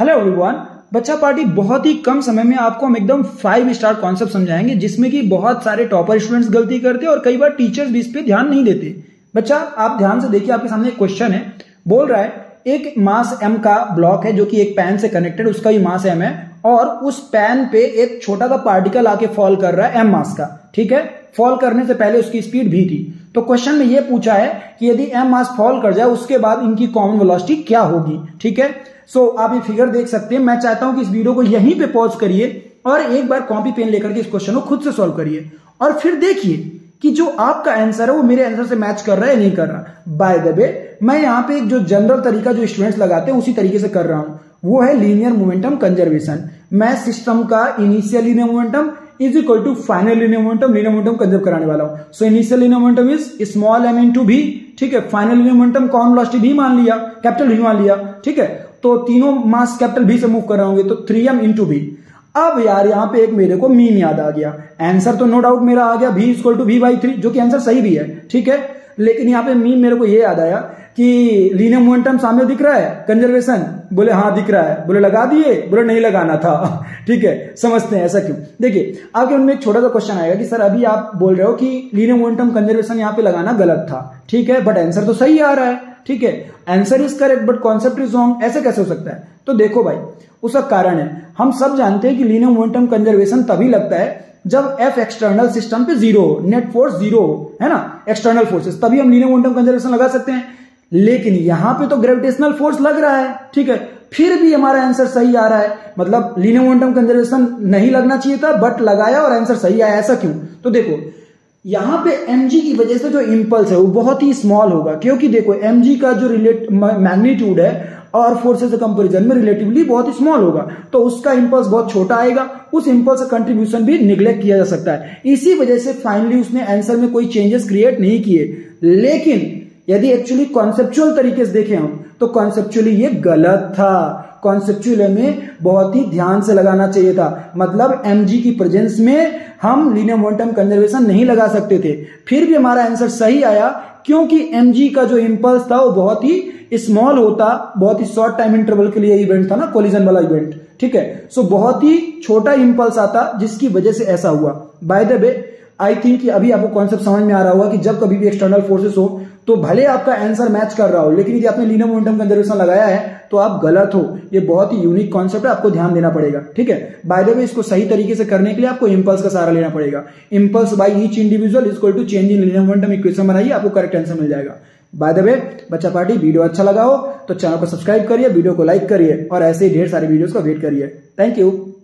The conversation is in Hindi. हेलो एवरीवन, बच्चा पार्टी बहुत ही कम समय में आपको हम एकदम 5 स्टार कॉन्सेप्ट समझाएंगे जिसमें कि बहुत सारे टॉपर स्टूडेंट्स गलती करते हैं और कई बार टीचर्स भी इस पे ध्यान नहीं देते। बच्चा आप ध्यान से देखिए, आपके सामने एक क्वेश्चन है, बोल रहा है एक मास m का ब्लॉक है जो कि एक पैन से कनेक्टेड, उसका भी मास m है और उस पैन पे एक छोटा सा पार्टिकल आके फॉल कर रहा है m मास का, ठीक है। फॉल करने से पहले उसकी स्पीड v थी। तो क्वेश्चन में यह पूछा है कि यदि m मास फॉल कर जाए उसके बाद इनकी कॉमन वेलोसिटी क्या होगी, ठीक है। सो आप ये फिगर देख सकते हैं। मैं चाहता हूं कि इस वीडियो को यहीं पे पॉज करिए और एक बार कॉपी पेन लेकर के इस क्वेश्चन को खुद से सॉल्व करिए और फिर देखिए कि जो आपका आंसर है वो मेरे आंसर से मैच कर रहा है या नहीं कर रहा। बाय द वे, मैं यहाँ पे एक जो जनरल तरीका जो स्टूडेंट्स लगाते हैं उसी तरीके से कर रहा हूँ, वो है लीनियर मोमेंटम कंजर्वेशन। मैं सिस्टम का initial linear momentum is equal to final linear momentum conserve कराने वाला हूँ। So initial linear momentum is small m into v, ठीक है। Final linear momentum common velocity v मान लिया, कैपिटल v मान लिया, ठीक है। तो तीनों मास कैपिटल v से मूव कर रहे होंगे, तो 3m इंटू v। अब यार यहाँ पे एक मेरे को मीन याद आ गया, आंसर तो नो डाउट मेरा आ गया v equal to v by 3, जो कि आंसर सही भी है, ठीक है। लेकिन यहाँ पे मीन मेरे को ये याद आया कि लीनियर मोमेंटम सामने दिख रहा है कंजर्वेशन, बोले हाँ दिख रहा है, बोले लगा दिए, बोले नहीं लगाना था, ठीक है। समझते हैं ऐसा क्यों। देखिए आपके उनमें एक छोटा सा क्वेश्चन आएगा कि सर अभी आप बोल रहे हो कि लीनियर मोमेंटम कंजर्वेशन यहाँ पे लगाना गलत था, ठीक है, बट आंसर तो सही आ रहा है, ठीक है, answer is correct but concept is wrong, ऐसे कैसे हो सकता है। तो देखो भाई, उसका कारण है, हम सब जानते हैं कि लीनियर मोमेंटम कंजर्वेशन तभी लगता है जब F एक्सटर्नल सिस्टम पे जीरो हो, नेट फोर्स जीरो हो, है ना, एक्सटर्नल फोर्सेस, तभी हम लीनियर मोमेंटम कंजर्वेशन लगा सकते हैं। लेकिन यहां पे तो ग्रेविटेशनल फोर्स लग रहा है, ठीक है, फिर भी हमारा आंसर सही आ रहा है। मतलब लीनियर मोमेंटम कंजर्वेशन नहीं लगना चाहिए था बट लगाया और आंसर सही आया, ऐसा क्यों। तो देखो यहां पे mg की वजह से जो इंपल्स है वो बहुत ही स्मॉल होगा, क्योंकि देखो mg का जो मैग्नीट्यूड है और फोर्सेस के कंपैरिजन में रिलेटिवली बहुत ही स्मॉल होगा, तो उसका इंपल्स बहुत छोटा आएगा, उस इंपल्स का कंट्रीब्यूशन भी निग्लेक्ट किया जा सकता है। इसी वजह से फाइनली उसने आंसर में कोई चेंजेस क्रिएट नहीं किए। लेकिन यदि एक्चुअली कॉन्सेप्चुअल तरीके से देखें हम तो कॉन्सेप्चुअली ये गलत था, कॉन्सेप्चुअल में बहुत ही ध्यान से लगाना चाहिए था। मतलब mg की प्रेजेंस में हम लीनियर मोमेंटम कंजर्वेशन नहीं लगा सकते थे, फिर भी हमारा आंसर सही आया क्योंकि mg का जो इंपल्स था वो बहुत ही स्मॉल होता, बहुत ही शॉर्ट टाइम इंटरवल के लिए इवेंट था ना, कोलिजन वाला इवेंट, ठीक है। सो बहुत ही छोटा इंपल्स आता जिसकी वजह से ऐसा हुआ। By the way I think कि अभी आपको कॉन्सेप्ट समझ में आ रहा होगा कि जब कभी भी एक्सटर्नल फोर्सेस हो तो भले आपका आंसर मैच कर रहा हो, लेकिन यदि आपने लीनियर मोमेंटम कंजर्वेशन लगाया है तो आप गलत हो। ये बहुत ही यूनिक कॉन्सेप्ट है, आपको ध्यान देना पड़ेगा, ठीक है। बाय द वे इसको सही तरीके से करने के लिए आपको इंपल्स का सहारा लेना पड़ेगा। Impulse by each individual is equal to change in linear momentum equation बनाइए, आपको करेक्ट आंसर मिल जाएगा। बाय द वे बच्चा पार्टी वीडियो अच्छा लगा हो तो चैनल को सब्सक्राइब करिए, वीडियो को लाइक करिए और ऐसे ही ढेर सारे वीडियोस का वेट करिए। Thank you.